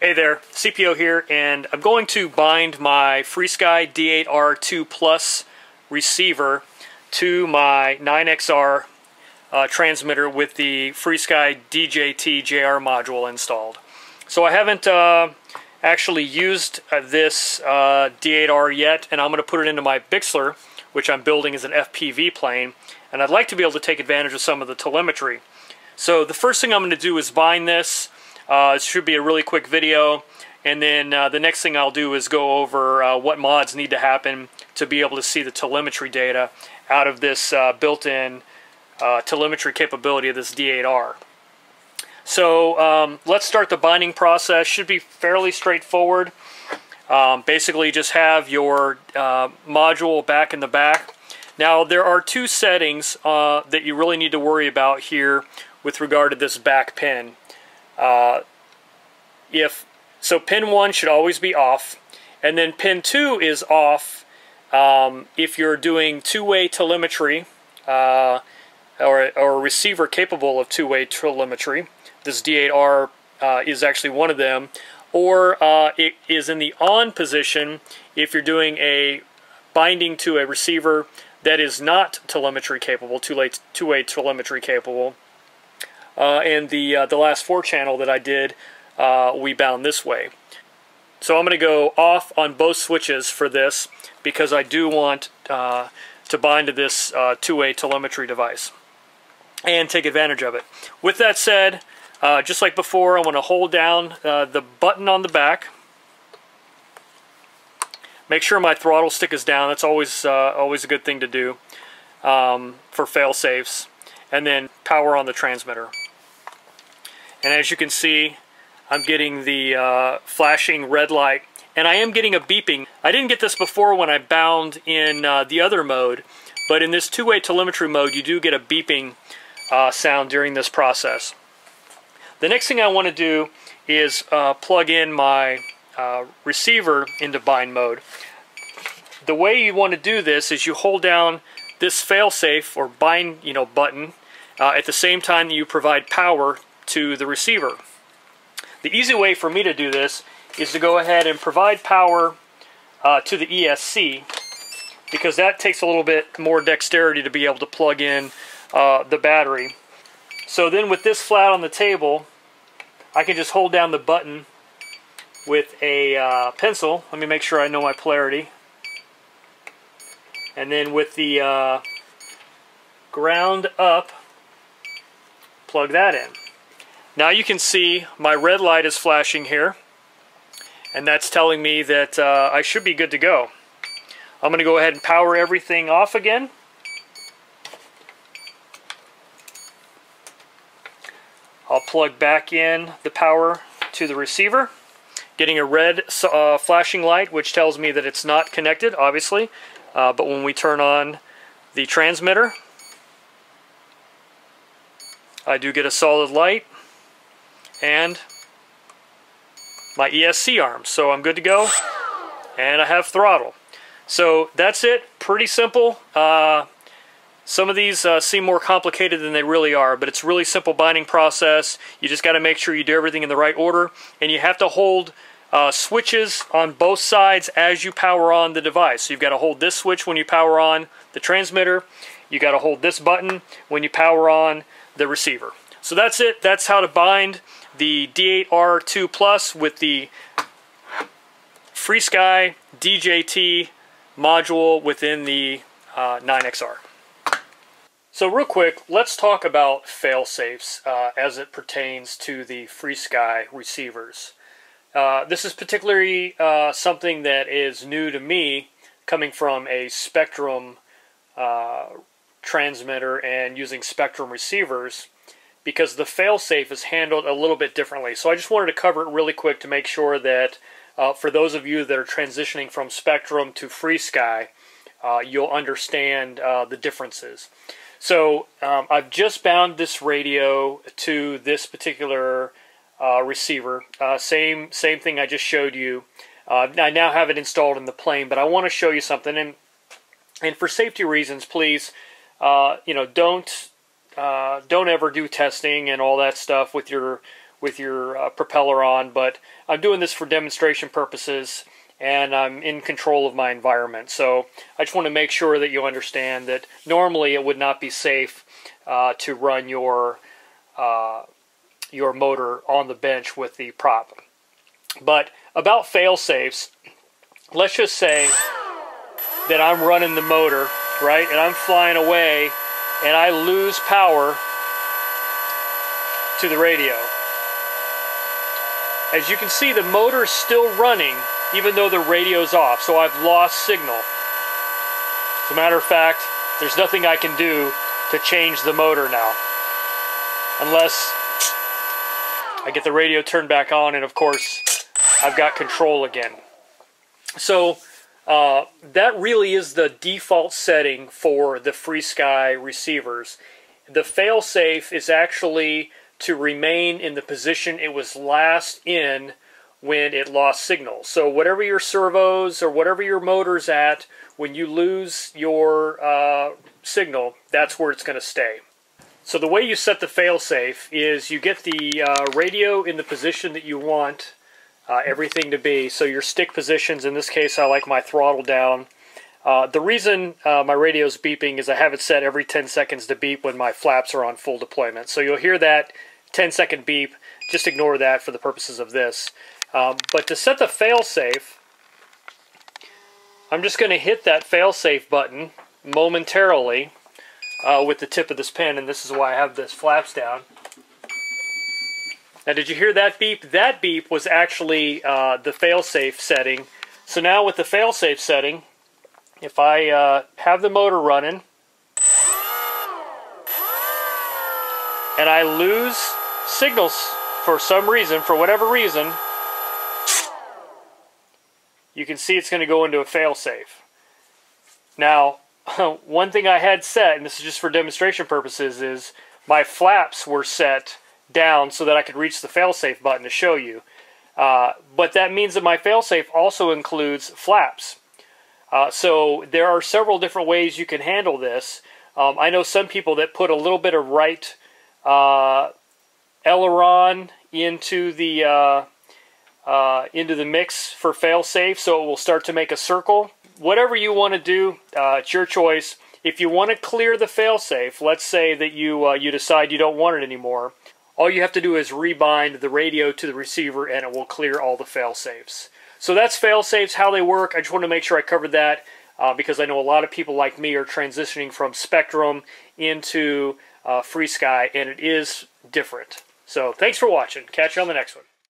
Hey there, CPO here, and I'm going to bind my FreeSky D8R 2 Plus receiver to my 9XR transmitter with the FreeSky DJTJR module installed. So I haven't actually used this D8R yet, and I'm going to put it into my Bixler, which I'm building as an FPV plane, and I'd like to be able to take advantage of some of the telemetry. So the first thing I'm going to do is bind this. It should be a really quick video, and then the next thing I'll do is go over what mods need to happen to be able to see the telemetry data out of this built-in telemetry capability of this D8R. So let's start the binding process. Should be fairly straightforward. Basically just have your module back in the back. Now there are two settings that you really need to worry about here with regard to this back pin. So pin 1 should always be off, and then pin 2 is off if you're doing two-way telemetry or a receiver capable of two-way telemetry. This D8R is actually one of them, or it is in the on position if you're doing a binding to a receiver that is not telemetry capable, two-way telemetry capable. And the last 4 channel that I did, we bound this way. So I'm going to go off on both switches for this because I do want to bind to this two-way telemetry device and take advantage of it. With that said, just like before, I want to hold down the button on the back. Make sure my throttle stick is down. That's always a good thing to do for fail-safes. And then power on the transmitter. And as you can see, I'm getting the flashing red light, and I am getting a beeping. I didn't get this before when I bound in the other mode, but in this two-way telemetry mode, you do get a beeping sound during this process. The next thing I want to do is plug in my receiver into bind mode. The way you want to do this is you hold down this failsafe or bind, button at the same time that you provide power to the receiver. The easy way for me to do this is to go ahead and provide power to the ESC, because that takes a little bit more dexterity to be able to plug in the battery. So then with this flat on the table, I can just hold down the button with a pencil. Let me make sure I know my polarity. And then with the ground up, plug that in. Now you can see my red light is flashing here, and that's telling me that I should be good to go. I'm going to go ahead and power everything off again. I'll plug back in the power to the receiver, getting a red flashing light, which tells me that it's not connected, obviously. But when we turn on the transmitter, I do get a solid light and my ESC arm. So I'm good to go, and I have throttle. So that's it. Pretty simple. Some of these seem more complicated than they really are, but it's a really simple binding process. You just got to make sure you do everything in the right order, and you have to hold switches on both sides as you power on the device. So you've got to hold this switch when you power on the transmitter. You got to hold this button when you power on the receiver. So that's it. That's how to bind the D8R 2 Plus with the FreeSky DJT module within the 9XR. So real quick, let's talk about fail-safes as it pertains to the FreeSky receivers. This is particularly something that is new to me, coming from a Spektrum transmitter and using Spektrum receivers, because the fail-safe is handled a little bit differently. So I just wanted to cover it really quick to make sure that for those of you that are transitioning from Spektrum to FreeSky, you'll understand the differences. So I've just bound this radio to this particular receiver. Same thing I just showed you. I now have it installed in the plane, but I want to show you something. And for safety reasons, please, don't ever do testing and all that stuff with your with your propeller on, but I'm doing this for demonstration purposes, and I'm in control of my environment. So I just want to make sure that you understand that normally it would not be safe to run your motor on the bench with the prop. But about fail-safes, let's just say that I'm running the motor, right, and I'm flying away, and I lose power to the radio. As you can see, the motor is still running even though the radio's off, so I've lost signal. As a matter of fact, there's nothing I can do to change the motor now, unless I get the radio turned back on, and of course I've got control again. So that really is the default setting for the FreeSky receivers. The fail-safe is actually to remain in the position it was last in when it lost signal. So whatever your servos or whatever your motor's at, when you lose your signal, that's where it's going to stay. So the way you set the fail-safe is you get the radio in the position that you want everything to be. So your stick positions, in this case I like my throttle down. The reason my radio's beeping is I have it set every 10 seconds to beep when my flaps are on full deployment. So you'll hear that 10-second beep. Just ignore that for the purposes of this. But to set the fail-safe, I'm just going to hit that fail-safe button momentarily with the tip of this pen, and this is why I have this flaps down. Now, did you hear that beep? That beep was actually the fail-safe setting. So now with the fail-safe setting, if I have the motor running and I lose signals for some reason, for whatever reason, you can see it's going to go into a fail-safe. Now, one thing I had set, and this is just for demonstration purposes, is my flaps were set down so that I could reach the fail-safe button to show you. But that means that my fail-safe also includes flaps. So there are several different ways you can handle this. I know some people that put a little bit of right aileron into the mix for fail-safe, so it will start to make a circle. Whatever you want to do, it's your choice. If you want to clear the fail-safe, let's say that you you decide you don't want it anymore, all you have to do is rebind the radio to the receiver and it will clear all the fail-safes. So that's fail-safes, how they work. I just want to make sure I covered that because I know a lot of people like me are transitioning from Spektrum into FreeSky, and it is different. So thanks for watching. Catch you on the next one.